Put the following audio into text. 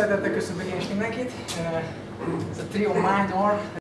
Szeretettel köszöntök én is mindenkit. Ez a Trio Minor